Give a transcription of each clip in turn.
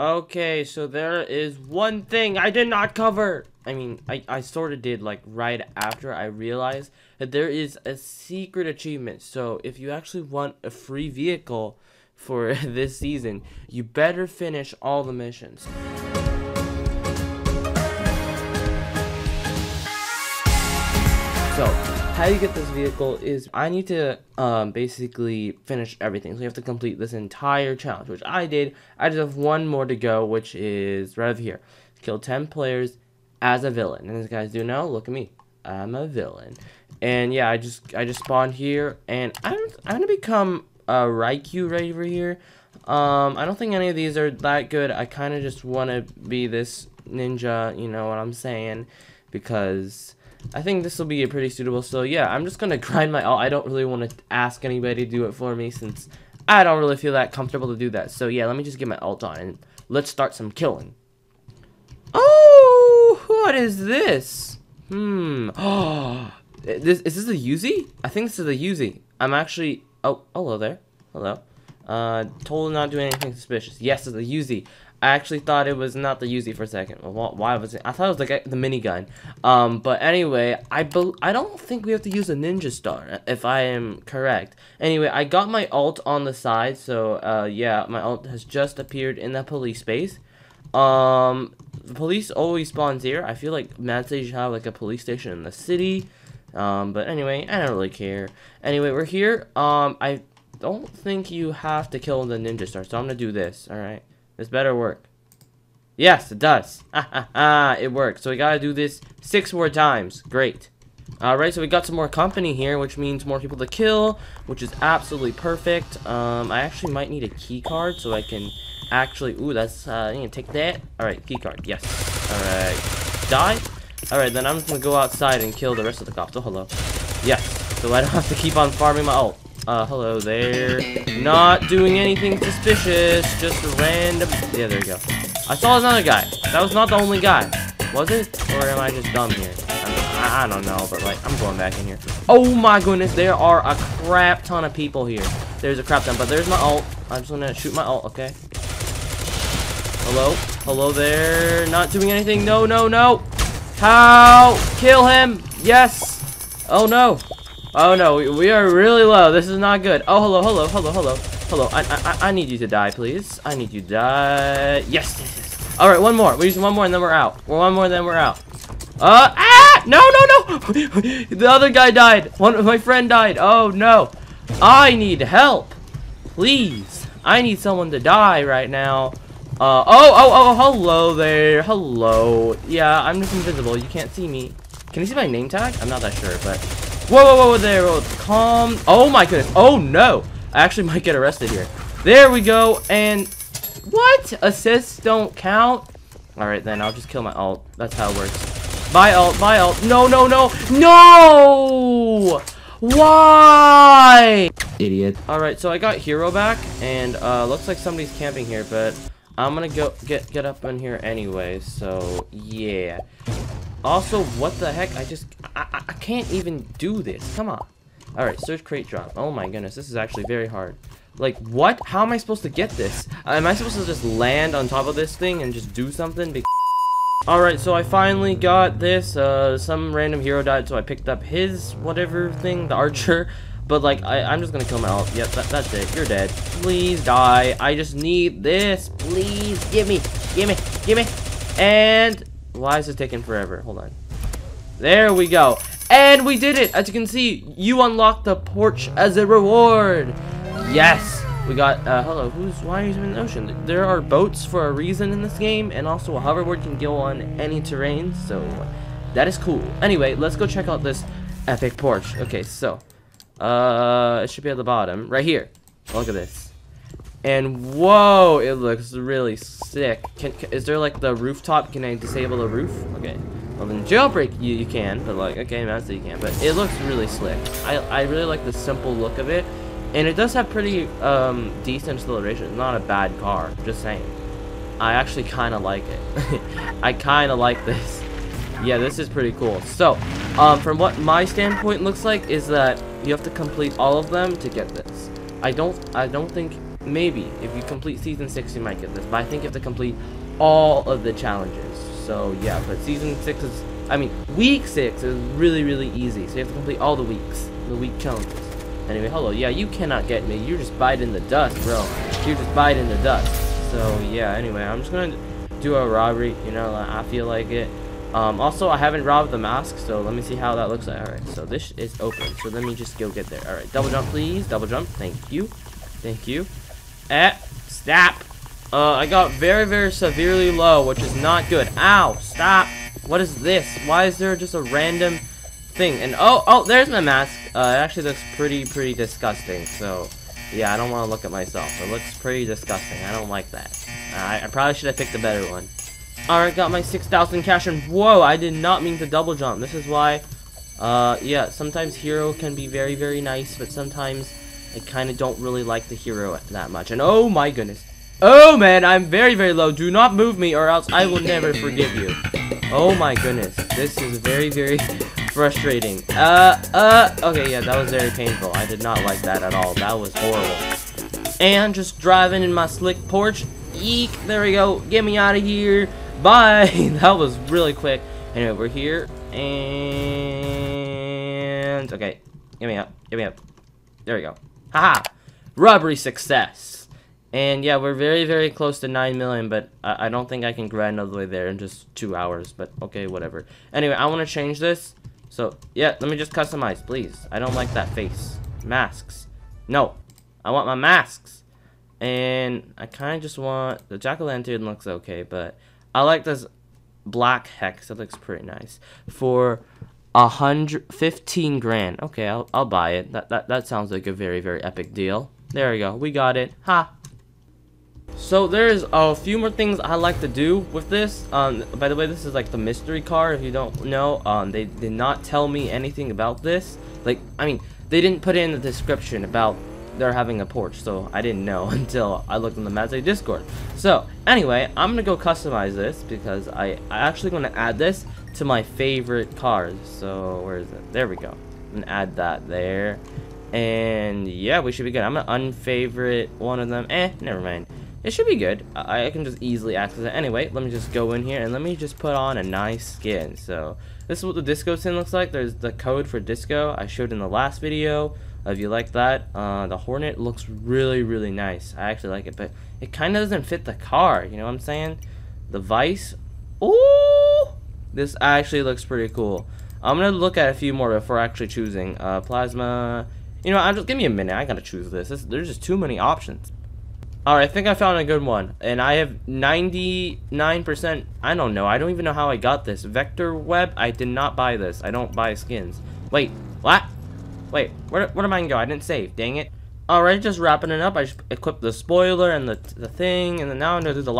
Okay, so there is one thing I did not cover. I mean, I sort of did, like, right after I realized that there is a secret achievement. So if you actually want a free vehicle for this season, you better finish all the missions. So how you get this vehicle is I need to basically finish everything. So you have to complete this entire challenge, which I did. I just have one more to go, which is right over here. Kill 10 players as a villain. And as you guys do know, look at me. I'm a villain. And yeah, I just spawned here, and I'm gonna become a Raikou right over here. I don't think any of these are that good. I kind of just want to be this ninja, you know what I'm saying? Because I think this will be a pretty suitable, so yeah, I'm just going to grind my all. I don't really want to ask anybody to do it for me since I don't really feel that comfortable to do that. So yeah, let me just get my ult on and let's start some killing. Oh, what is this? Oh, is this a Uzi? I think this is a Uzi. I'm actually, oh, hello there. Hello. Totally not doing anything suspicious. Yes, it's a Uzi. I actually thought it was not the Uzi for a second. Well, why was it? I thought it was like the minigun. But anyway, I don't think we have to use a ninja star, if I am correct. Anyway, I got my ult on the side, so yeah, my ult has just appeared in that police base. The police always spawns here. I feel like Mad City should have like a police station in the city. But anyway, I don't really care. Anyway, we're here. I don't think you have to kill the ninja star, so I'm gonna do this. All right. This better work. Yes, it does. It works. So we gotta do this 6 more times. Great. Alright, so we got some more company here, which means more people to kill, which is absolutely perfect. I actually might need a key card so I can actually... Ooh, that's... I'm gonna take that. Alright, key card. Yes. Alright. Die. Alright, then I'm just gonna go outside and kill the rest of the cops. Oh, hello. Yes. So I don't have to keep on farming my ult. Hello there. Not doing anything suspicious, just a random... Yeah, there you go. I saw another guy. That was not the only guy. Was it? Or am I just dumb here? I don't know, but, like, I'm going back in here. Oh, my goodness. There are a crap ton of people here. There's a crap ton, but there's my ult. I'm just going to shoot my ult, okay? Hello? Hello there. Not doing anything. No, no, no. How? Kill him. Yes. Oh, no. Oh no, we are really low. This is not good. Oh, hello, hello, hello, hello, hello. I need you to die, please. I need you to die. Yes, yes, yes. All right, one more. We use one more, and then we're out. One more, and then we're out. Ah! No, no, no! The other guy died. One of my friend died. Oh no! I need help, please. I need someone to die right now. Oh, oh, oh, hello there. Hello. Yeah, I'm just invisible. You can't see me. Can you see my name tag? I'm not that sure, but. Whoa, whoa, whoa, there, whoa, calm. Oh my goodness, oh no. I actually might get arrested here. There we go, and what? Assists don't count? All right, then, I'll just kill my ult. That's how it works. My ult, my ult. No, no, no, no! Why? Idiot. All right, so I got hero back, and looks like somebody's camping here, but I'm gonna go get up in here anyway, so yeah. Also, what the heck? I can't even do this. Come on. Alright, search crate drop. Oh my goodness, this is actually very hard. Like, what? How am I supposed to get this? Am I supposed to just land on top of this thing and just do something? Alright, so I finally got this. Some random hero died, so I picked up his whatever thing, the archer. But, like, I'm just gonna kill him out. Yep, that's it. You're dead. Please die. I just need this. Please, give me. Give me. Give me. And... Why is it taking forever? Hold on. There we go. And we did it. As you can see, you unlocked the Porsche as a reward. Yes. We got, hello. Why are you in the ocean? There are boats for a reason in this game. And also a hoverboard can go on any terrain. So that is cool. Anyway, let's go check out this epic Porsche. Okay, so. It should be at the bottom. Right here. Look at this. And whoa, it looks really sick. Is there like the rooftop? Can I disable the roof? Okay. Well then jailbreak you can, but like okay, not so you can. But it looks really slick. I really like the simple look of it, and it does have pretty decent acceleration. It's not a bad car. Just saying. I actually kind of like it. I kind of like this. Yeah, this is pretty cool. So, from what my standpoint looks like is that you have to complete all of them to get this. I don't think. maybe if you complete season 6 you might get this, but I think you have to complete all of the challenges. So yeah, but season 6 is, I mean, week 6 is really easy, so you have to complete all the weeks, the week challenges. Anyway, hello, yeah, you cannot get me, you're just biting the dust, bro, you're just biting the dust. So yeah, anyway, I'm just gonna do a robbery, you know, I feel like it. Also, I haven't robbed the mosque, so let me see how that looks like. Alright, so this is open, so let me just go get there. Alright, double jump, please, double jump, thank you, thank you. Stop! I got very severely low, which is not good. Ow, stop! What is this? Why is there just a random thing? And oh, there's my mask. It actually looks pretty disgusting, so yeah, I don't want to look at myself. It looks pretty disgusting, I don't like that. I probably should have picked a better one. Alright, got my 6,000 cash, and whoa, I did not mean to double jump. This is why, yeah, sometimes hero can be very nice, but sometimes I kind of don't really like the hero that much. And oh my goodness. Oh man, I'm very low. Do not move me or else I will never forgive you. Oh my goodness. This is very frustrating. Okay, yeah, that was very painful. I did not like that at all. That was horrible. And just driving in my slick Porsche. Eek, there we go. Get me out of here. Bye. That was really quick. Anyway, we're here. And okay. Get me up. Get me up. There we go. Haha. Robbery success. And yeah, we're very close to 9 million, but I don't think I can grind all the way there in just 2 hours, but okay, whatever. Anyway, I want to change this. So yeah, let me just customize, please. I don't like that face. Masks. No. I want my masks. And I kind of just want the jack-o'-lantern looks okay, but I like this black hex. That looks pretty nice. For 115 grand. Okay, I'll buy it. That sounds like a very epic deal. There we go. We got it. Ha. So there's a few more things I like to do with this. By the way, this is like the mystery car. If you don't know, they did not tell me anything about this. Like, I mean, they didn't put in the description about they're having a Porsche, so I didn't know until I looked on the Mad City Discord. So anyway, I'm gonna go customize this because I actually gonna add this to my favorite cars. So where is it? There we go. And add that there, and yeah, we should be good. I'm gonna unfavorite one of them. Never mind, it should be good. I can just easily access it. Anyway, let me just go in here and let me just put on a nice skin. So this is what the disco skin looks like. There's the code for disco I showed in the last video. If you like that, the Hornet looks really nice. I actually like it, but it kind of doesn't fit the car, you know what I'm saying? The Vice, ooh, this actually looks pretty cool. I'm gonna look at a few more before actually choosing. Plasma, you know, I'll just, give me a minute, I gotta choose this. There's just too many options. Alright, I think I found a good one, and I have 99%, I don't know, I don't even know how I got this. Vector Web, I did not buy this, I don't buy skins. Wait, what? Wait, where did mine go? I didn't save, dang it. Alright, just wrapping it up. I just equipped the spoiler and the thing, and then now I'm going to do the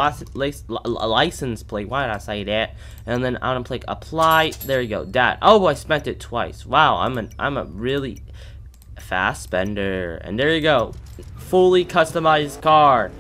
license plate. Why did I say that? And then I'm going to click apply. There you go, that. Oh, I spent it twice. Wow, I'm a really fast spender. And there you go, fully customized car.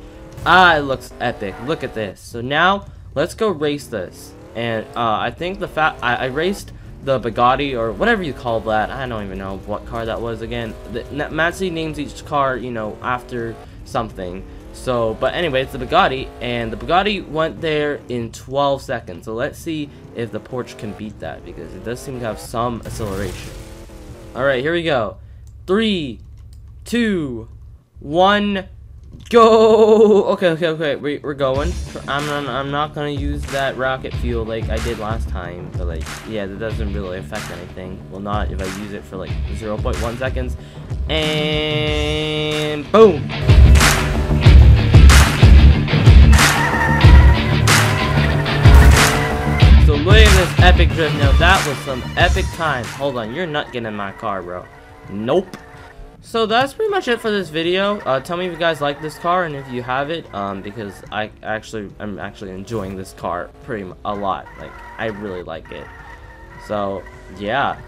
Ah, it looks epic. Look at this. So now, let's go race this. And I think the fact I raced the Bugatti or whatever you call that, I don't even know what car that was again. Mad City names each car, you know, after something. So, but anyway, it's the Bugatti, and the Bugatti went there in 12 seconds. So let's see if the Porsche can beat that, because it does seem to have some acceleration. All right, here we go. 3, 2, 1, go. Okay, we're going. I'm not gonna use that rocket fuel like I did last time, but like, yeah, that doesn't really affect anything. Well, not if I use it for like 0.1 seconds, and boom. So look at this epic drift. Now that was some epic time. Hold on, you're not getting in my car, bro. Nope. So that's pretty much it for this video. Tell me if you guys like this car, and if you have it, because I'm actually enjoying this car a lot. Like, I really like it. So yeah,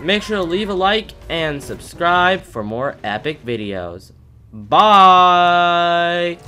make sure to leave a like and subscribe for more epic videos. Bye.